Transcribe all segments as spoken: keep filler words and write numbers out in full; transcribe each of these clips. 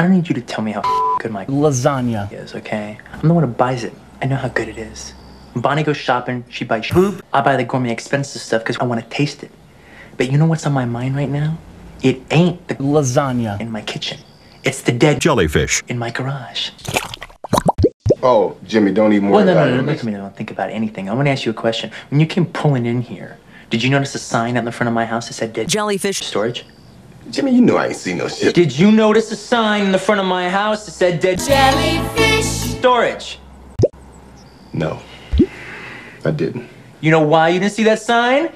I don't need you to tell me how good my lasagna is, okay? I'm the one who buys it. I know how good it is. When Bonnie goes shopping, she buys boob. I buy the gourmet expensive stuff because I want to taste it. But you know what's on my mind right now? It ain't the lasagna in my kitchen. It's the dead jellyfish in my garage. Oh, Jimmy, don't even worry well, no, about no, no, it. No, no, no, don't think about anything. I want to ask you a question. When you came pulling in here, did you notice a sign out in the front of my house that said dead jellyfish storage? Jimmy, you know I ain't seen no shit. Did you notice a sign in the front of my house that said dead jellyfish storage? No, I didn't. You know why you didn't see that sign?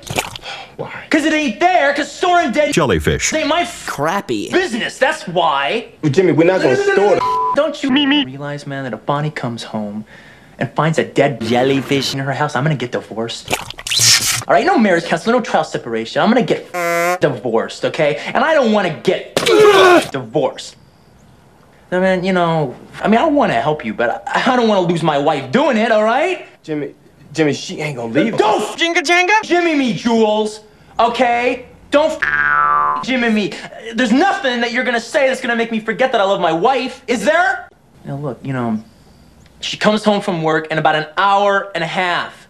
Why? Because it ain't there, because storing dead jellyfish ain't my crappy business, that's why. Well, Jimmy, we're not going to store the Don't you me, me. realize, man, that if Bonnie comes home and finds a dead jellyfish in her house, I'm going to get divorced. All right, no marriage counseling, no trial separation. I'm going to get divorced, okay? And I don't want to get divorced. I mean, you know, I mean, I want to help you, but I, I don't want to lose my wife doing it, all right? Jimmy, Jimmy, she ain't going to leave. Don't f Jenga Jenga Jimmy me, Jules, okay? Don't f Jimmy me. There's nothing that you're going to say that's going to make me forget that I love my wife, is there? Now, look, you know, she comes home from work in about an hour and a half.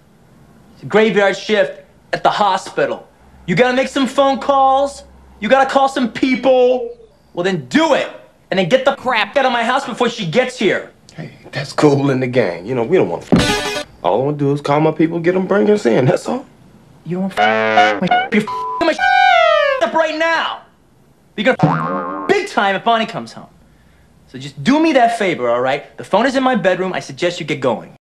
It's a graveyard shift at the hospital. You got to make some phone calls. You got to call some people. Well, then do it. And then get the crap out of my house before she gets here. Hey, that's cool in the gang. You know, we don't want to f All I want to do is call my people, get them, bring us in. That's all. You don't f my You're f***ing my sh up right now. You're gonna f big time if Bonnie comes home. So just do me that favor, all right? The phone is in my bedroom. I suggest you get going.